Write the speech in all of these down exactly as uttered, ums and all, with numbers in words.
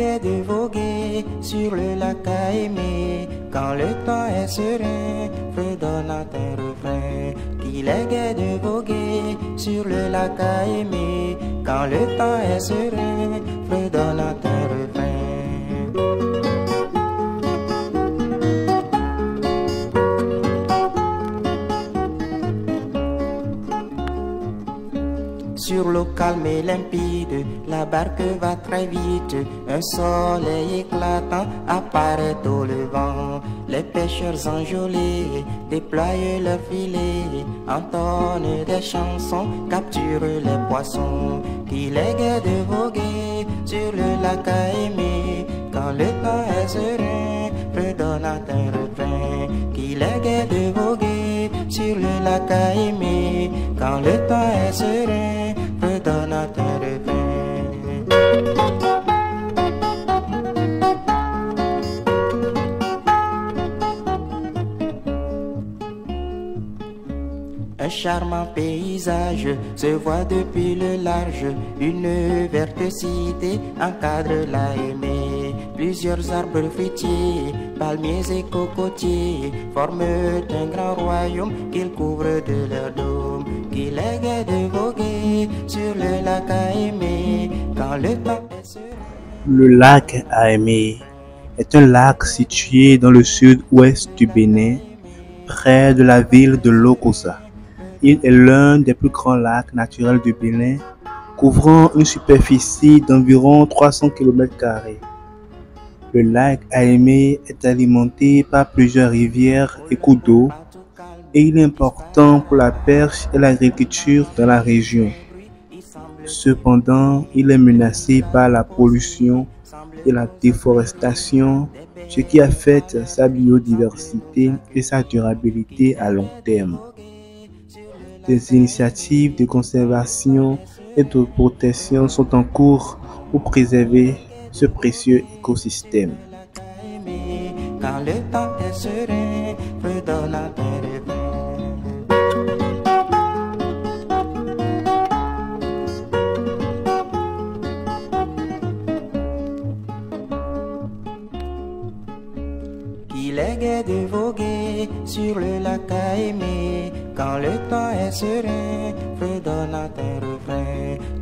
gai de voguer sur le lac Ahémé. Quand le temps est serein, fredonnant un refrain. Qu'il est gai de voguer sur le lac Ahémé. Quand le temps est serein, fredonnant un refrain. Sur l'eau calme et limpide, la barque va très vite. Un soleil éclatant apparaît au levant. Les pêcheurs enjolés déploient leurs filets, entonnent des chansons, capturent les poissons. Qu'il est gai de voguer sur le lac Ahémé. Quand le temps est serein, redonnant un refrain. Qu'il est gai de voguer sur le lac Ahémé. Quand le temps est serein. Un charmant paysage se voit depuis le large, une verte cité encadre l'Ahémé. Plusieurs arbres fruitiers, palmiers et cocotiers forment un grand royaume qu'ils couvrent de leur dôme. Qu'il est gai de voguer sur le lac Ahémé quand le temps est serein. Le lac Ahémé est un lac situé dans le sud-ouest du Bénin, près de la ville de Lokossa. Il est l'un des plus grands lacs naturels du Bénin, couvrant une superficie d'environ trois cents kilomètres carrés. Le lac Ahémé est alimenté par plusieurs rivières et cours d'eau, et il est important pour la pêche et l'agriculture dans la région. Cependant, il est menacé par la pollution et la déforestation, ce qui affecte sa biodiversité et sa durabilité à long terme. Des initiatives de conservation et de protection sont en cours pour préserver ce précieux écosystème. Quand le temps est serein, redonne la terre. Qu'il est gai de voguer sur le lac Ahémé. Quand le temps est serein, fredonnant un refrain.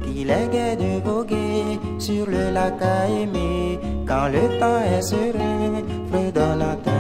Qu'il est gai de voguer sur le lac Ahémé. Quand le temps est serein, fredonnant un refrain.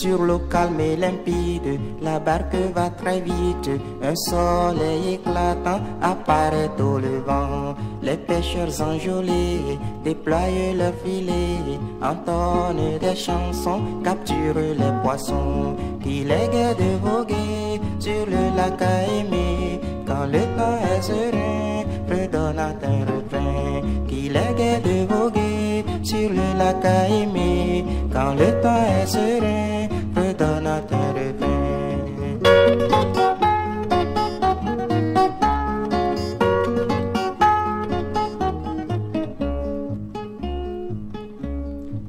Sur l'eau calme et limpide, la barque va très vite. Un soleil éclatant apparaît au levant. Les pêcheurs enjolés déploient leurs filets, entonnent des chansons, capturent les poissons. Qu'il est gai de voguer sur le lac Ahémé. Quand le temps est serein, redonnant un refrain. Qu'il est gai de voguer sur le lac Ahémé. Quand le temps est serein.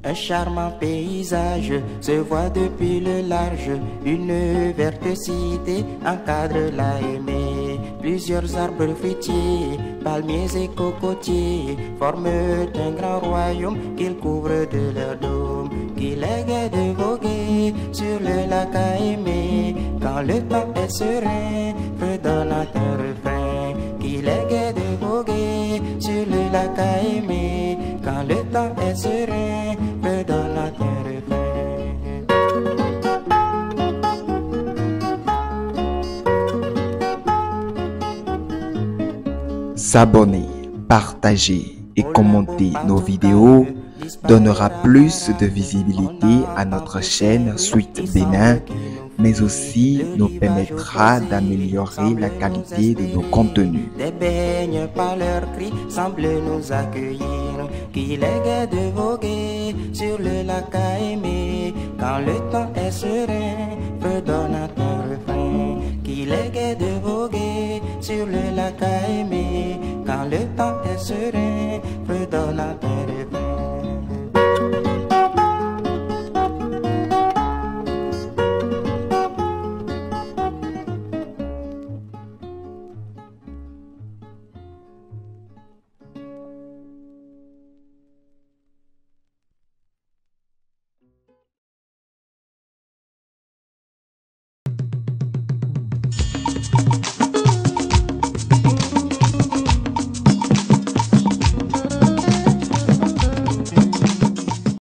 Un charmant paysage se voit depuis le large, une verte cité encadre l'Ahémé. Plusieurs arbres fruitiers, palmiers et cocotiers forment un grand royaume qu'ils couvrent de leur dôme. Qu'il est gai de voguer sur le lac Ahémé. Quand le temps est serein, fredonnant un refrain. Qu'il est gai de voguer sur le lac Ahémé. Quand le temps est serein, fredonnant un refrain. S'abonner, partager et commenter nos vidéos donnera plus de visibilité à notre chaîne Suite Bénin, mais aussi nous permettra d'améliorer la qualité de nos contenus. Des baignes par leurs cris semblent nous accueillir. Qu'il est gai de voguer sur le lac Ahémé. Quand le temps est serein, redonne à ton refrain. Qu'il est gai de voguer sur le lac Ahémé. Quand le temps est serein, redonne à ton refrain.